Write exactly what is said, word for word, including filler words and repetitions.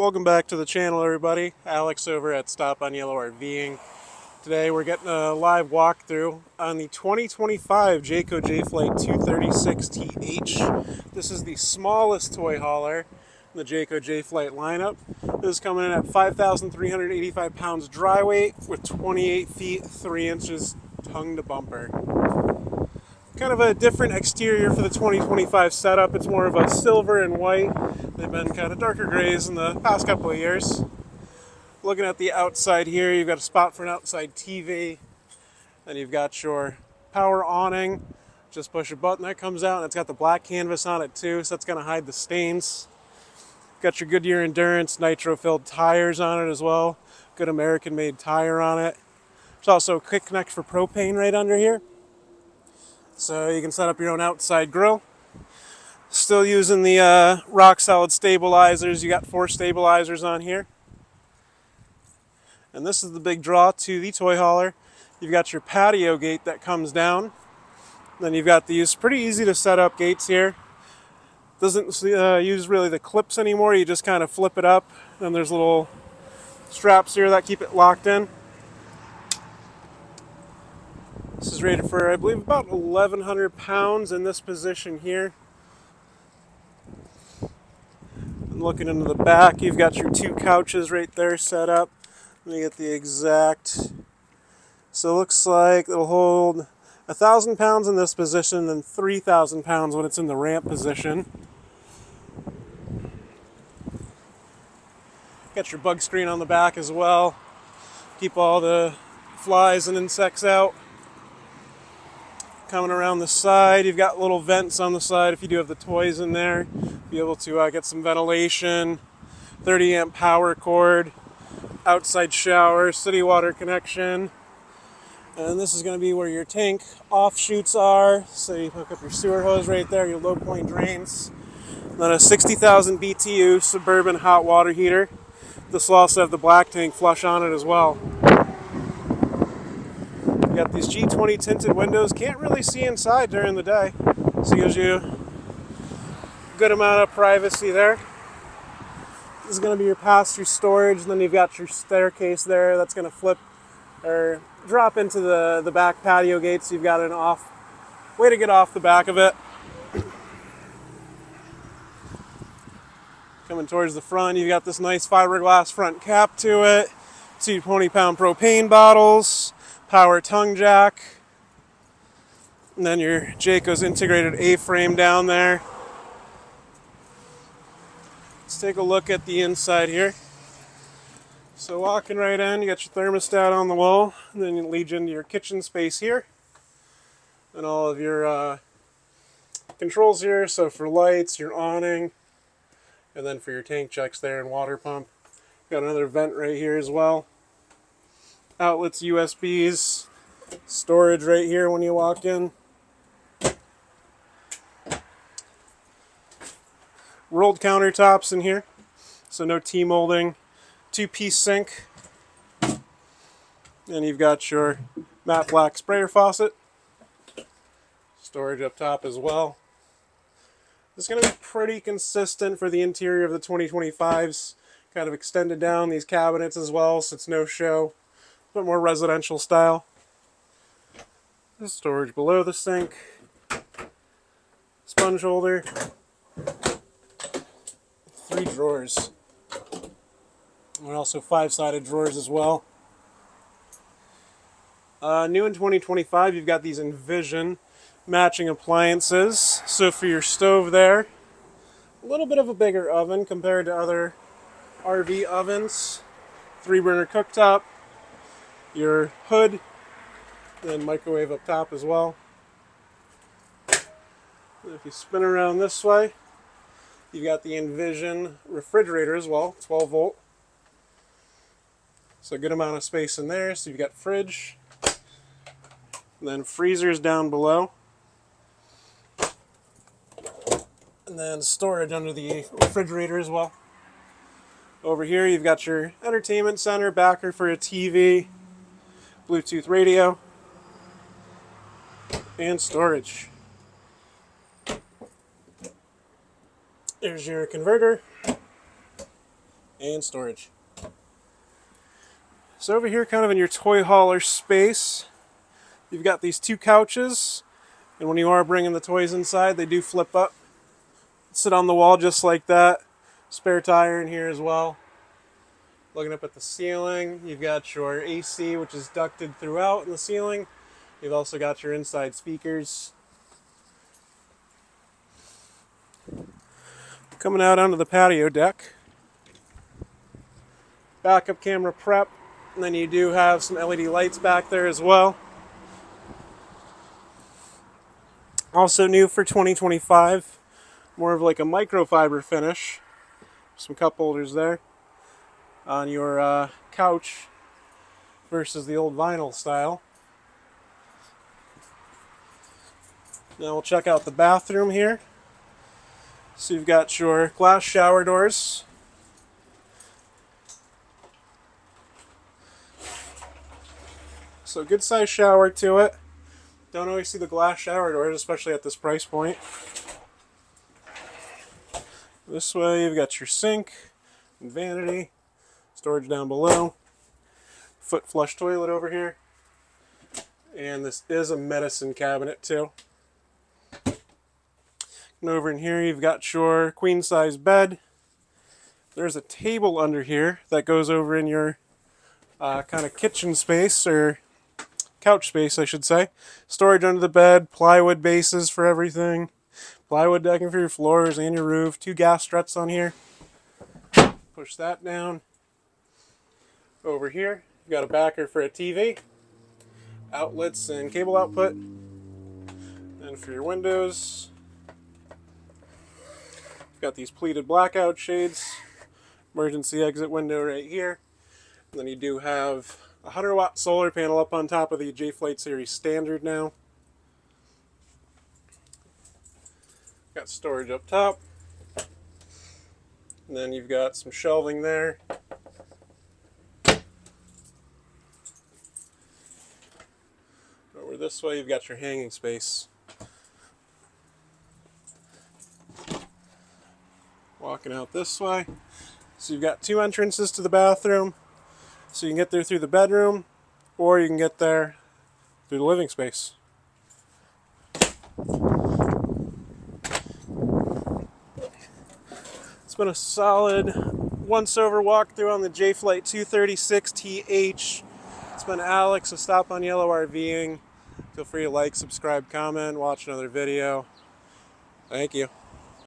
Welcome back to the channel, everybody. Alex over at Stop on Yellow RVing. Today we're getting a live walkthrough on the twenty twenty-five Jayco Jay Flight two thirty-six T H. This is the smallest toy hauler in the Jayco Jay Flight lineup. This is coming in at five thousand three hundred eighty-five pounds dry weight with twenty-eight feet three inches tongue to bumper. Kind of a different exterior for the twenty twenty-five setup. It's more of a silver and white. They've been kind of darker grays in the past couple of years. Looking at the outside here, you've got a spot for an outside T V. Then you've got your power awning. Just push a button, that comes out, and it's got the black canvas on it too, so that's going to hide the stains. Got your Goodyear Endurance nitro-filled tires on it as well. Good American-made tire on it. There's also a quick connect for propane right under here. So you can set up your own outside grill. Still using the uh, rock solid stabilizers. You got four stabilizers on here. And this is the big draw to the toy hauler. You've got your patio gate that comes down. Then you've got these pretty easy to set up gates here. Doesn't uh, use really the clips anymore. You just kind of flip it up. And there's little straps here that keep it locked in. This is rated for, I believe, about eleven hundred pounds in this position here. And looking into the back, you've got your two couches right there set up. Let me get the exact. So it looks like it'll hold one thousand pounds in this position and three thousand pounds when it's in the ramp position. Got your bug screen on the back as well. Keep all the flies and insects out. Coming around the side, you've got little vents on the side if you do have the toys in there. Be able to uh, get some ventilation, thirty amp power cord, outside shower, city water connection. And this is going to be where your tank offshoots are. So you hook up your sewer hose right there, your low point drains. And then a sixty thousand B T U Suburban hot water heater. This will also have the black tank flush on it as well. Got these G twenty tinted windows. Can't really see inside during the day, so gives you a good amount of privacy there. This is going to be your pasture storage, and then you've got your staircase there that's going to flip or drop into the, the back patio gate, so you've got an off way to get off the back of it. Coming towards the front, you've got this nice fiberglass front cap to it, two twenty pound propane bottles, power tongue jack, and then your Jayco's integrated A-frame down there. Let's take a look at the inside here. So walking right in, you got your thermostat on the wall, and then it leads into your kitchen space here, and all of your uh, controls here, so for lights, your awning, and then for your tank checks there and water pump. Got another vent right here as well. Outlets, U S Bs, storage right here when you walk in. Rolled countertops in here, so no T-molding. Two-piece sink. And you've got your matte black sprayer faucet. Storage up top as well. It's going to be pretty consistent for the interior of the twenty twenty-fives. Kind of extended down these cabinets as well, so it's no show. A bit more residential style. This storage below the sink. Sponge holder. Three drawers. And also five-sided drawers as well. Uh, new in twenty twenty-five, you've got these Envision matching appliances. So for your stove there, a little bit of a bigger oven compared to other R V ovens. Three-burner cooktop. Your hood, then microwave up top as well. And if you spin around this way, you've got the Envision refrigerator as well, twelve volt. So a good amount of space in there. So you've got fridge, and then freezers down below. And then storage under the refrigerator as well. Over here you've got your entertainment center, backer for a T V. Bluetooth radio, and storage. There's your converter, and storage. So over here, kind of in your toy hauler space, you've got these two couches, and when you are bringing the toys inside, they do flip up, sit on the wall just like that. Spare tire in here as well. Looking up at the ceiling, you've got your A C, which is ducted throughout in the ceiling. You've also got your inside speakers. Coming out onto the patio deck. Backup camera prep, and then you do have some L E D lights back there as well. Also new for twenty twenty-five, more of like a microfiber finish. Some cup holders there on your uh, couch versus the old vinyl style. Now we'll check out the bathroom here. So you've got your glass shower doors. So good size shower to it. Don't always see the glass shower doors, especially at this price point. This way you've got your sink and vanity. Storage down below. Foot flush toilet over here. And this is a medicine cabinet too. And over in here you've got your queen size bed. There's a table under here that goes over in your uh, kind of kitchen space, or couch space I should say. Storage under the bed, plywood bases for everything. Plywood decking for your floors and your roof. Two gas struts on here. Push that down. Over here, you got a backer for a T V, outlets and cable output, and for your windows, you've got these pleated blackout shades, emergency exit window right here, and then you do have a one hundred watt solar panel up on top of the Jay Flight Series standard now. Got storage up top, and then you've got some shelving there. This way you've got your hanging space. Walking out this way. So you've got two entrances to the bathroom. So you can get there through the bedroom, or you can get there through the living space. It's been a solid once over walkthrough on the Jay Flight two thirty-six T H. It's been Alex of Stop on Yellow RVing. Feel free to like, subscribe, comment, watch another video. Thank you.